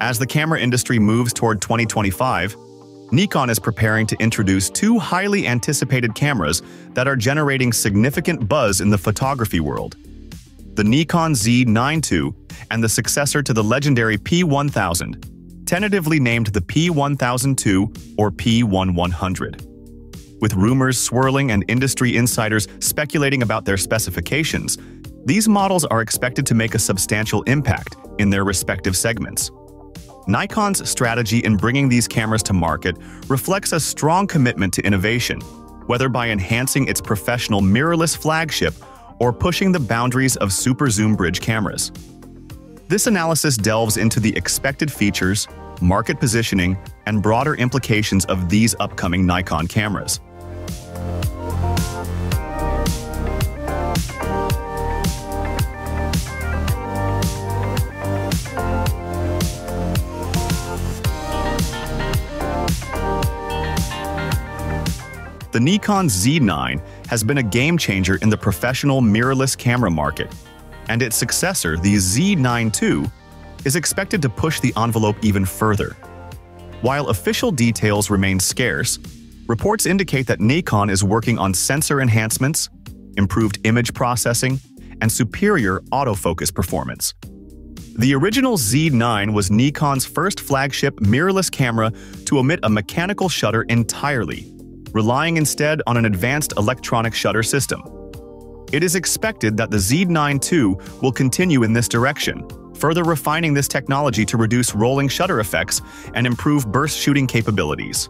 As the camera industry moves toward 2025, Nikon is preparing to introduce two highly anticipated cameras that are generating significant buzz in the photography world: the Nikon Z9 II and the successor to the legendary P1000, tentatively named the P1002 or P1100. With rumors swirling and industry insiders speculating about their specifications, these models are expected to make a substantial impact in their respective segments. Nikon's strategy in bringing these cameras to market reflects a strong commitment to innovation, whether by enhancing its professional mirrorless flagship or pushing the boundaries of super zoom bridge cameras. This analysis delves into the expected features, market positioning, and broader implications of these upcoming Nikon cameras. The Nikon Z9 has been a game-changer in the professional mirrorless camera market, and its successor, the Z9 II, is expected to push the envelope even further. While official details remain scarce, reports indicate that Nikon is working on sensor enhancements, improved image processing, and superior autofocus performance. The original Z9 was Nikon's first flagship mirrorless camera to omit a mechanical shutter entirely, relying instead on an advanced electronic shutter system. It is expected that the Z9 II will continue in this direction, further refining this technology to reduce rolling shutter effects and improve burst shooting capabilities.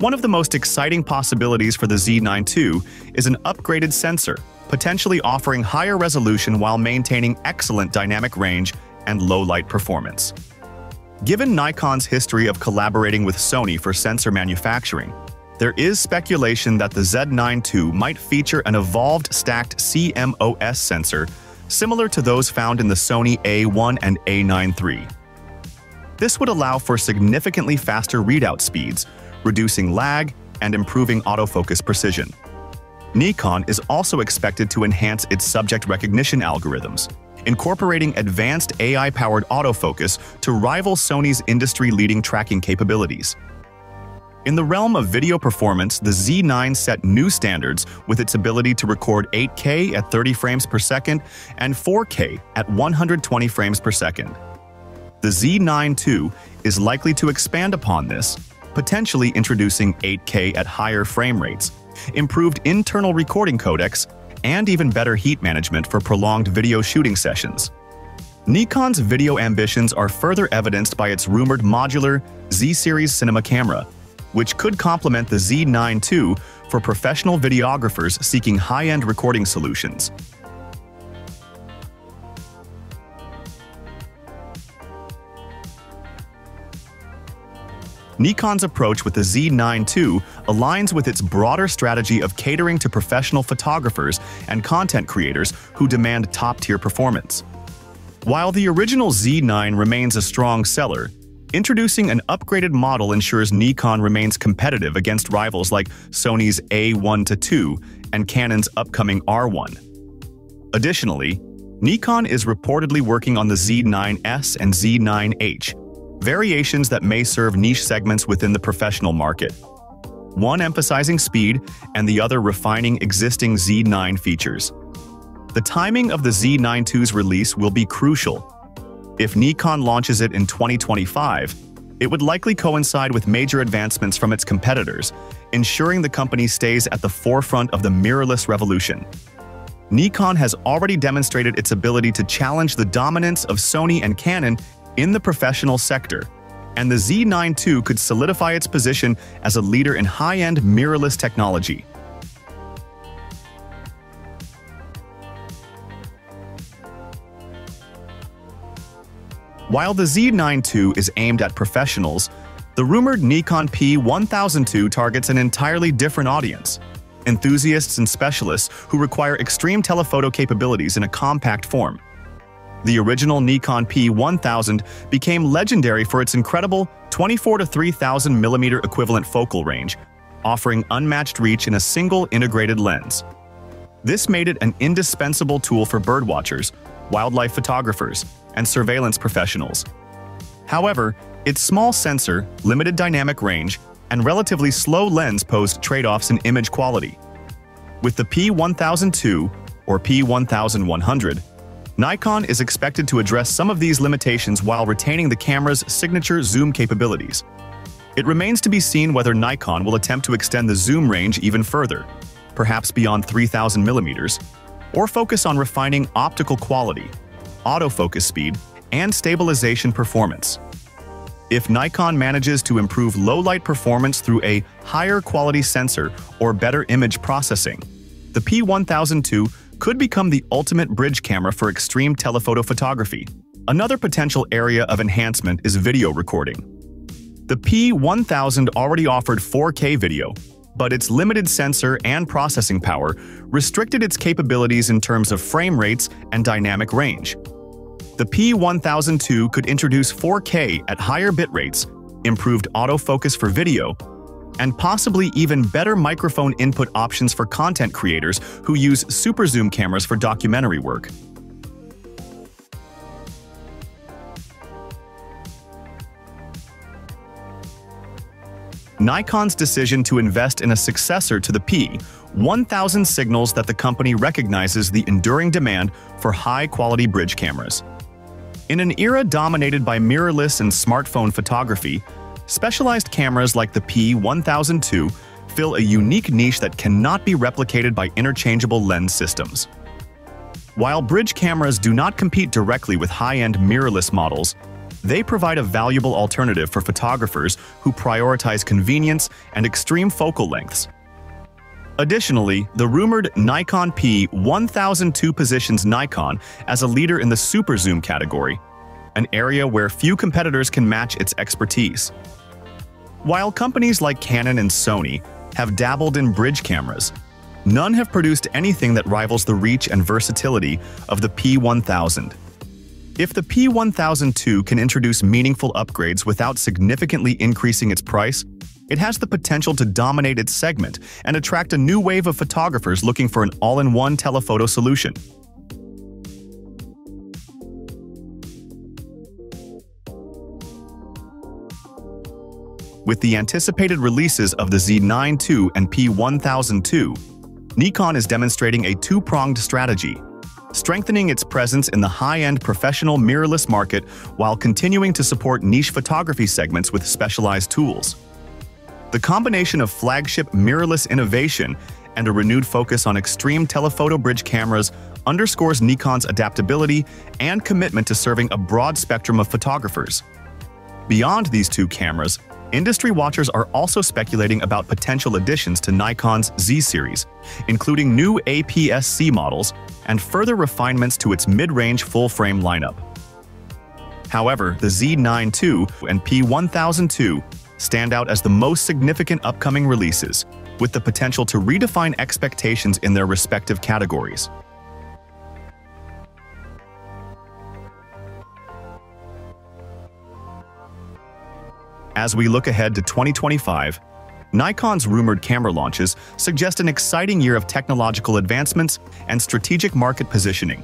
One of the most exciting possibilities for the Z9 II is an upgraded sensor, potentially offering higher resolution while maintaining excellent dynamic range and low-light performance. Given Nikon's history of collaborating with Sony for sensor manufacturing, there is speculation that the Z9 II might feature an evolved stacked CMOS sensor similar to those found in the Sony A1 and A9 III. This would allow for significantly faster readout speeds, reducing lag and improving autofocus precision. Nikon is also expected to enhance its subject recognition algorithms, incorporating advanced AI-powered autofocus to rival Sony's industry-leading tracking capabilities. In the realm of video performance, the Z9 set new standards with its ability to record 8K at 30 frames per second and 4K at 120 frames per second. The Z9 II is likely to expand upon this, potentially introducing 8K at higher frame rates, improved internal recording codecs, and even better heat management for prolonged video shooting sessions. Nikon's video ambitions are further evidenced by its rumored modular Z-series cinema camera, which could complement the Z9 II for professional videographers seeking high-end recording solutions. Nikon's approach with the Z9 II aligns with its broader strategy of catering to professional photographers and content creators who demand top-tier performance. While the original Z9 remains a strong seller, introducing an upgraded model ensures Nikon remains competitive against rivals like Sony's A1-2 and Canon's upcoming R1. Additionally, Nikon is reportedly working on the Z9S and Z9H, variations that may serve niche segments within the professional market, one emphasizing speed and the other refining existing Z9 features. The timing of the Z9 II's release will be crucial. If Nikon launches it in 2025, it would likely coincide with major advancements from its competitors, ensuring the company stays at the forefront of the mirrorless revolution. Nikon has already demonstrated its ability to challenge the dominance of Sony and Canon in the professional sector, and the Z9 II could solidify its position as a leader in high-end mirrorless technology. While the Z9 II is aimed at professionals, the rumored Nikon P1002 targets an entirely different audience: enthusiasts and specialists who require extreme telephoto capabilities in a compact form. The original Nikon P1000 became legendary for its incredible 24 to 3,000 millimeter equivalent focal range, offering unmatched reach in a single integrated lens. This made it an indispensable tool for birdwatchers, wildlife photographers, and surveillance professionals. However, its small sensor, limited dynamic range, and relatively slow lens posed trade-offs in image quality. With the P1002 or P1100, Nikon is expected to address some of these limitations while retaining the camera's signature zoom capabilities. It remains to be seen whether Nikon will attempt to extend the zoom range even further, perhaps beyond 3,000 millimeters, or focus on refining optical quality, autofocus speed, and stabilization performance. If Nikon manages to improve low-light performance through a higher quality sensor or better image processing, the P1002 could become the ultimate bridge camera for extreme telephoto photography. Another potential area of enhancement is video recording. The P1000 already offered 4K video, but its limited sensor and processing power restricted its capabilities in terms of frame rates and dynamic range. The P1002 could introduce 4K at higher bit rates, improved autofocus for video, and possibly even better microphone input options for content creators who use super zoom cameras for documentary work. Nikon's decision to invest in a successor to the P1000 signals that the company recognizes the enduring demand for high-quality bridge cameras. In an era dominated by mirrorless and smartphone photography, specialized cameras like the P1002 fill a unique niche that cannot be replicated by interchangeable lens systems. While bridge cameras do not compete directly with high-end mirrorless models, they provide a valuable alternative for photographers who prioritize convenience and extreme focal lengths. Additionally, the rumored Nikon P1002 positions Nikon as a leader in the super zoom category, an area where few competitors can match its expertise. While companies like Canon and Sony have dabbled in bridge cameras, none have produced anything that rivals the reach and versatility of the P1000. If the P1002 can introduce meaningful upgrades without significantly increasing its price, it has the potential to dominate its segment and attract a new wave of photographers looking for an all-in-one telephoto solution. With the anticipated releases of the Z9 II and P1002, Nikon is demonstrating a two-pronged strategy, strengthening its presence in the high-end professional mirrorless market while continuing to support niche photography segments with specialized tools. The combination of flagship mirrorless innovation and a renewed focus on extreme telephoto bridge cameras underscores Nikon's adaptability and commitment to serving a broad spectrum of photographers. Beyond these two cameras, industry watchers are also speculating about potential additions to Nikon's Z series, including new APS-C models and further refinements to its mid-range full-frame lineup. However, the Z9 II and P1002 stand out as the most significant upcoming releases, with the potential to redefine expectations in their respective categories. As we look ahead to 2025, Nikon's rumored camera launches suggest an exciting year of technological advancements and strategic market positioning.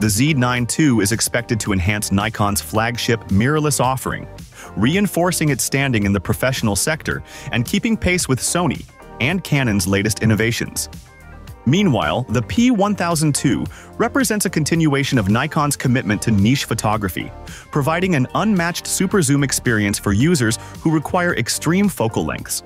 The Z9 II is expected to enhance Nikon's flagship mirrorless offering, reinforcing its standing in the professional sector and keeping pace with Sony and Canon's latest innovations. Meanwhile, the P1002 represents a continuation of Nikon's commitment to niche photography, providing an unmatched super zoom experience for users who require extreme focal lengths.